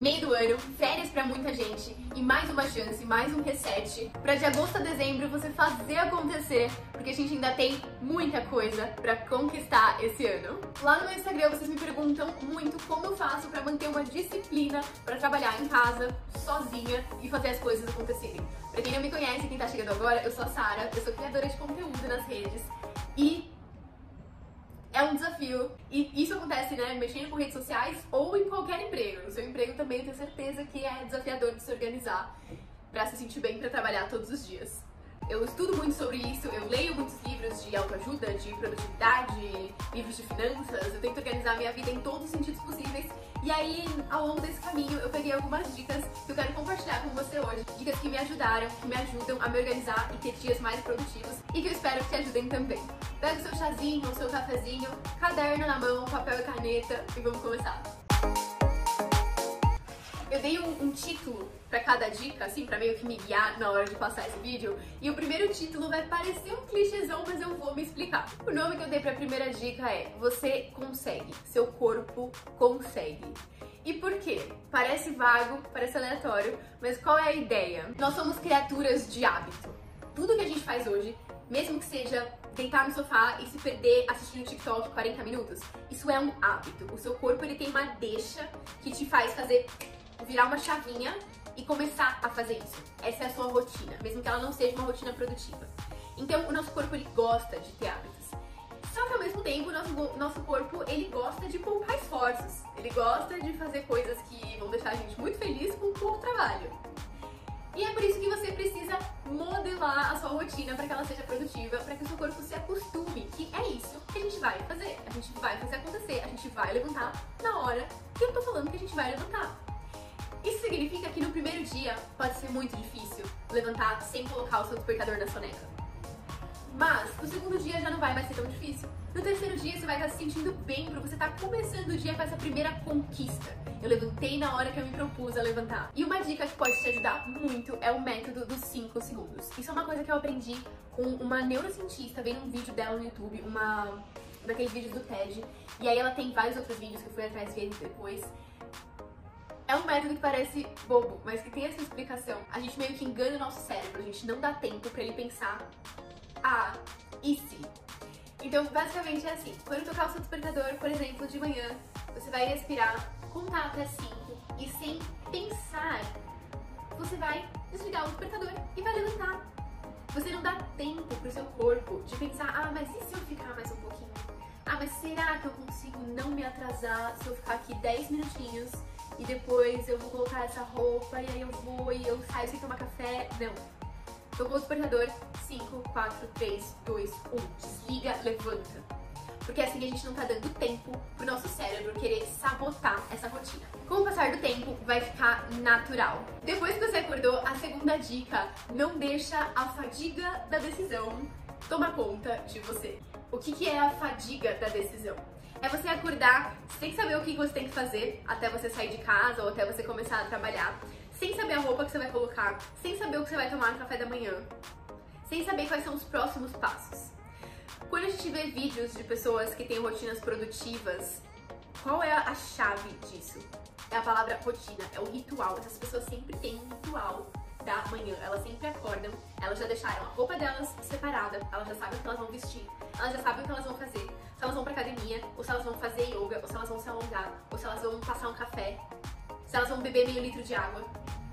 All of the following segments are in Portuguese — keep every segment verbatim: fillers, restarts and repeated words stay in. Meio do ano, férias pra muita gente e mais uma chance, mais um reset pra de agosto a dezembro você fazer acontecer, porque a gente ainda tem muita coisa pra conquistar esse ano. Lá no meu Instagram vocês me perguntam muito como eu faço pra manter uma disciplina pra trabalhar em casa, sozinha e fazer as coisas acontecerem. Pra quem não me conhece, quem tá chegando agora, eu sou a Sarah, eu sou criadora de conteúdo nas redes e é um desafio, e isso acontece, né, mexendo com redes sociais ou em qualquer emprego. O seu emprego também, eu tenho certeza que é desafiador de se organizar pra se sentir bem pra trabalhar todos os dias. Eu estudo muito sobre isso, eu leio muitos livros de autoajuda, de produtividade, livros de finanças, eu tento organizar minha vida em todos os sentidos possíveis. E aí, ao longo desse caminho, eu peguei algumas dicas que eu quero compartilhar com você hoje. Dicas que me ajudaram, que me ajudam a me organizar e ter dias mais produtivos e que eu espero que te ajudem também. Pega o seu chazinho, o seu cafezinho, caderno na mão, papel e caneta e vamos começar. Eu dei um, um título pra cada dica, assim, pra meio que me guiar na hora de passar esse vídeo. E o primeiro título vai parecer um clichêzão, mas eu vou me explicar. O nome que eu dei pra primeira dica é Você Consegue, Seu Corpo Consegue. E por quê? Parece vago, parece aleatório, mas qual é a ideia? Nós somos criaturas de hábito. Tudo que a gente faz hoje, mesmo que seja deitar no sofá e se perder assistindo TikTok quarenta minutos, isso é um hábito. O seu corpo, ele tem uma deixa que te faz fazer... virar uma chavinha e começar a fazer isso. Essa é a sua rotina, mesmo que ela não seja uma rotina produtiva. Então, o nosso corpo, ele gosta de ter hábitos. Só que, ao mesmo tempo, o nosso, nosso corpo, ele gosta de poupar esforços. Ele gosta de fazer coisas que vão deixar a gente muito feliz com pouco trabalho. E é por isso que você precisa modelar a sua rotina para que ela seja produtiva, para que o seu corpo se acostume, que é isso que a gente vai fazer. A gente vai fazer acontecer, a gente vai levantar na hora que eu tô falando que a gente vai levantar. Isso significa que no primeiro dia pode ser muito difícil levantar sem colocar o seu despertador na soneca. Mas no segundo dia já não vai mais ser tão difícil. No terceiro dia você vai estar se sentindo bem porque você está começando o dia com essa primeira conquista. Eu levantei na hora que eu me propus a levantar. E uma dica que pode te ajudar muito é o método dos cinco segundos. Isso é uma coisa que eu aprendi com uma neurocientista, vendo um vídeo dela no YouTube, uma daqueles vídeos do TED. E aí ela tem vários outros vídeos que eu fui atrás ver depois. É um método que parece bobo, mas que tem essa explicação. A gente meio que engana o nosso cérebro, a gente não dá tempo pra ele pensar ah, e se? Então, basicamente é assim, quando tocar o seu despertador, por exemplo, de manhã, você vai respirar, contar até cinco e sem pensar, você vai desligar o despertador e vai levantar. Você não dá tempo pro seu corpo de pensar, ah, mas e se eu ficar mais um pouquinho? Ah, mas será que eu consigo não me atrasar se eu ficar aqui dez minutinhos? E depois eu vou colocar essa roupa, e aí eu vou e eu saio sem tomar café. Não. Tocou o despertador, cinco, quatro, três, dois, um. Desliga, levanta. Porque assim a gente não tá dando tempo pro nosso cérebro querer sabotar essa rotina. Com o passar do tempo, vai ficar natural. Depois que você acordou, a segunda dica, não deixa a fadiga da decisão tomar conta de você. O que que é a fadiga da decisão? É você acordar sem saber o que você tem que fazer até você sair de casa ou até você começar a trabalhar, sem saber a roupa que você vai colocar, sem saber o que você vai tomar no café da manhã, sem saber quais são os próximos passos. Quando a gente vê vídeos de pessoas que têm rotinas produtivas, qual é a chave disso? É a palavra rotina, é o ritual. Essas pessoas sempre têm um ritual da manhã, elas sempre acordam, elas já deixaram a roupa delas separada, elas já sabem o que elas vão vestir, elas já sabem o que elas vão fazer, se elas vão pra academia, ou se elas vão fazer yoga, ou se elas vão se alongar, ou se elas vão passar um café, se elas vão beber meio litro de água.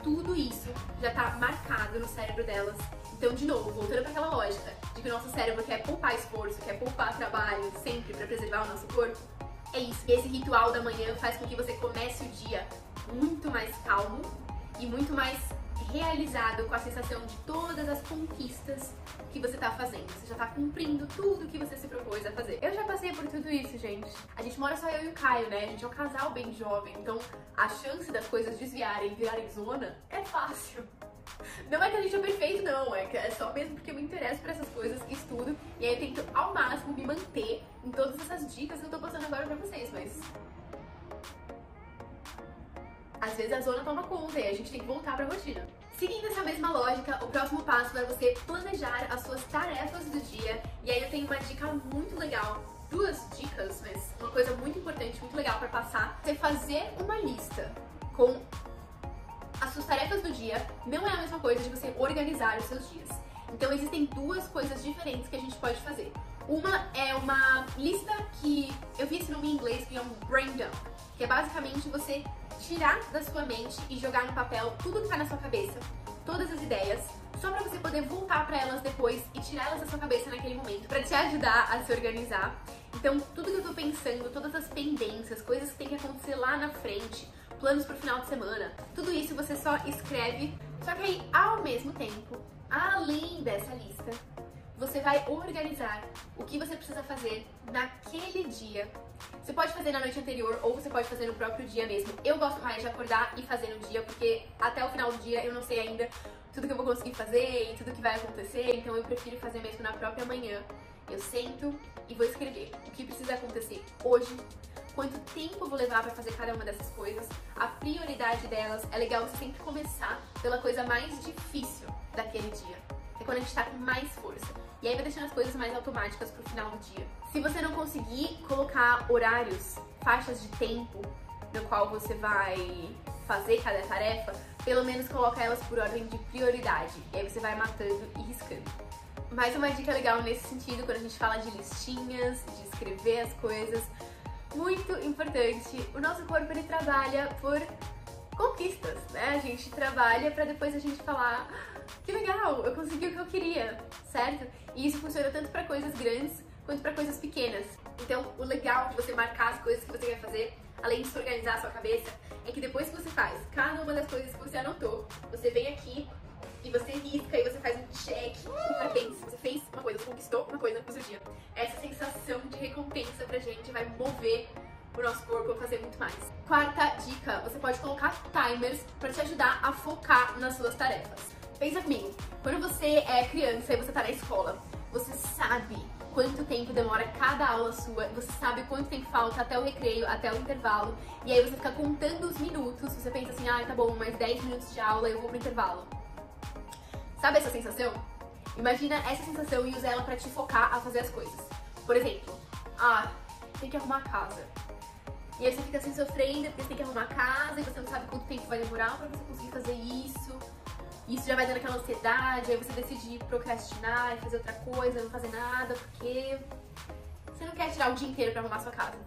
Tudo isso já tá marcado no cérebro delas. Então, de novo, voltando pra aquela lógica de que o nosso cérebro quer poupar esforço, quer poupar trabalho sempre pra preservar o nosso corpo, é isso. Esse ritual da manhã faz com que você comece o dia muito mais calmo e muito mais realizado, com a sensação de todas as conquistas que você tá fazendo. Você já tá cumprindo tudo que você se propôs a fazer. Eu já passei por tudo isso, gente. A gente mora só eu e o Caio, né? A gente é um casal bem jovem, então a chance das coisas desviarem e virarem zona é fácil. Não é que a gente é perfeito, não. É que é só mesmo porque eu me interesso por essas coisas, estudo, e aí eu tento ao máximo me manter em todas essas dicas que eu tô passando agora pra vocês, mas... às vezes a zona toma conta e a gente tem que voltar pra rotina. Seguindo essa mesma lógica, o próximo passo é você planejar as suas tarefas do dia. E aí eu tenho uma dica muito legal, duas dicas, mas uma coisa muito importante, muito legal pra passar, é fazer uma lista com as suas tarefas do dia não é a mesma coisa de você organizar os seus dias. Então existem duas coisas diferentes que a gente pode fazer. Uma é uma lista que eu vi esse nome em inglês, que é um brain dump, que é basicamente você tirar da sua mente e jogar no papel tudo que tá na sua cabeça, todas as ideias, só pra você poder voltar pra elas depois e tirar elas da sua cabeça naquele momento, pra te ajudar a se organizar. Então tudo que eu tô pensando, todas as pendências, coisas que tem que acontecer lá na frente, planos pro final de semana, tudo isso você só escreve. Só que aí, ao mesmo tempo, além dessa lista, você vai organizar o que você precisa fazer naquele dia. Você pode fazer na noite anterior ou você pode fazer no próprio dia mesmo. Eu gosto mais de acordar e fazer no dia, porque até o final do dia eu não sei ainda tudo que eu vou conseguir fazer e tudo que vai acontecer, então eu prefiro fazer mesmo na própria manhã. Eu sento e vou escrever o que precisa acontecer hoje, quanto tempo eu vou levar pra fazer cada uma dessas coisas, a prioridade delas. É legal você sempre começar pela coisa mais difícil daquele dia. É quando a gente tá com mais força. E aí vai deixando as coisas mais automáticas pro final do dia. Se você não conseguir colocar horários, faixas de tempo no qual você vai fazer cada tarefa, pelo menos coloca elas por ordem de prioridade. E aí você vai matando e riscando. Mais uma dica legal nesse sentido, quando a gente fala de listinhas, de escrever as coisas, muito importante, o nosso corpo ele trabalha por conquistas, né? A gente trabalha pra depois a gente falar: que legal, eu consegui o que eu queria, certo? E isso funciona tanto pra coisas grandes quanto pra coisas pequenas. Então o legal de você marcar as coisas que você quer fazer, além de se organizar a sua cabeça, é que depois que você faz cada uma das coisas que você anotou, você vem aqui e você risca e você faz um check. Parabéns, você fez uma coisa, você conquistou uma coisa no seu dia. Essa sensação de recompensa pra gente vai mover o nosso corpo a fazer muito mais. Quarta dica, você pode colocar timers pra te ajudar a focar nas suas tarefas. Pensa comigo, quando você é criança e você tá na escola, você sabe quanto tempo demora cada aula sua, você sabe quanto tempo falta até o recreio, até o intervalo, e aí você fica contando os minutos, você pensa assim: ah, tá bom, mais dez minutos de aula eu vou pro intervalo. Sabe essa sensação? Imagina essa sensação e usa ela pra te focar a fazer as coisas. Por exemplo, ah, tem que arrumar a casa. E aí você fica assim sofrendo porque você tem que arrumar a casa e você não sabe quanto tempo vai demorar pra você conseguir fazer isso. Isso já vai dando aquela ansiedade, aí você decide procrastinar e fazer outra coisa, não fazer nada, porque você não quer tirar o dia inteiro pra arrumar sua casa.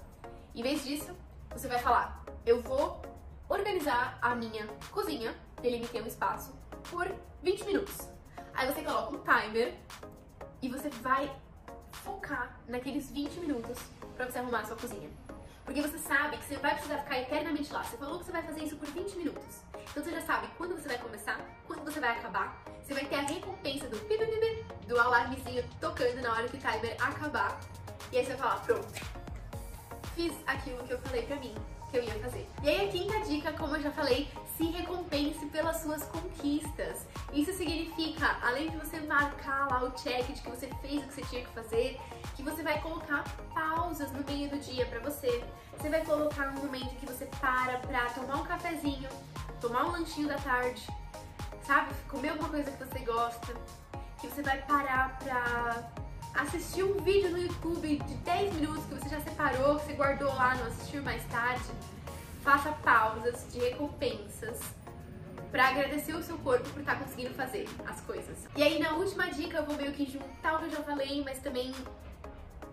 Em vez disso, você vai falar: eu vou organizar a minha cozinha, delimitei um espaço, por vinte minutos. Aí você coloca um timer e você vai focar naqueles vinte minutos pra você arrumar a sua cozinha. Porque você sabe que você não vai precisar ficar eternamente lá. Você falou que você vai fazer isso por vinte minutos. Então você já sabe quando você vai começar, quando você vai acabar. Você vai ter a recompensa do pip, pip, pip, do alarmezinho tocando na hora que o timer acabar. E aí você vai falar: pronto, fiz aquilo que eu falei pra mim que eu ia fazer. E aí a quinta dica, como eu já falei, se recompense pelas suas conquistas. Isso significa, além de você marcar lá o check de que você fez o que você tinha que fazer, que você vai colocar pausas no meio do dia pra você. Você vai colocar um momento que você para pra tomar um cafezinho, tomar um lanchinho da tarde, sabe? Comer alguma coisa que você gosta, que você vai parar pra assistir um vídeo no YouTube de dez minutos que você já separou, que você guardou lá, não assistiu mais tarde. Faça pausas de recompensas pra agradecer o seu corpo por estar conseguindo fazer as coisas. E aí na última dica eu vou meio que juntar o que eu já falei, mas também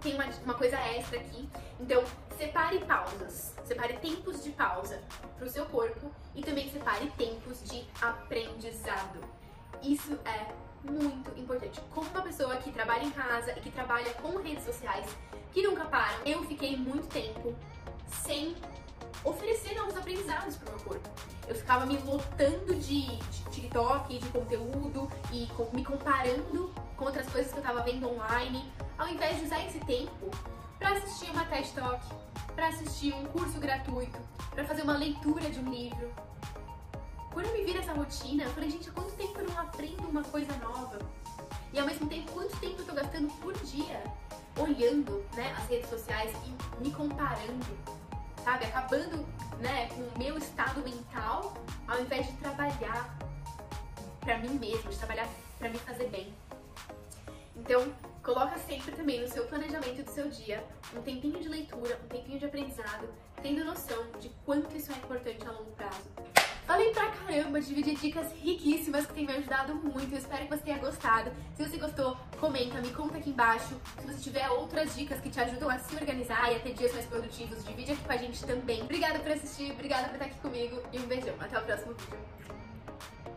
tem uma, uma coisa extra aqui. Então separe pausas, separe tempos de pausa pro seu corpo e também separe tempos de aprendizado. Isso é muito importante. Como uma pessoa que trabalha em casa e que trabalha com redes sociais que nunca param, eu fiquei muito tempo sem oferecer novos aprendizados pro meu corpo. Eu ficava me lotando de TikTok, de conteúdo e me comparando com outras coisas que eu tava vendo online, ao invés de usar esse tempo pra assistir uma TED Talk, pra assistir um curso gratuito, pra fazer uma leitura de um livro. Quando eu me vi nessa rotina, eu falei: gente, há quanto tempo eu não aprendo uma coisa nova? E ao mesmo tempo, quanto tempo eu tô gastando por dia olhando, né, as redes sociais e me comparando, sabe? Acabando, né, com o meu estado mental, ao invés de trabalhar pra mim mesmo, de trabalhar pra me fazer bem. Então, Coloca sempre também no seu planejamento do seu dia um tempinho de leitura, um tempinho de aprendizado, tendo noção de quanto isso é importante a longo prazo. Falei pra caramba, dividi dicas riquíssimas que tem me ajudado muito, eu espero que você tenha gostado. Se você gostou, comenta, me conta aqui embaixo. Se você tiver outras dicas que te ajudam a se organizar e a ter dias mais produtivos, divide aqui com a gente também. Obrigada por assistir, obrigada por estar aqui comigo e um beijão. Até o próximo vídeo.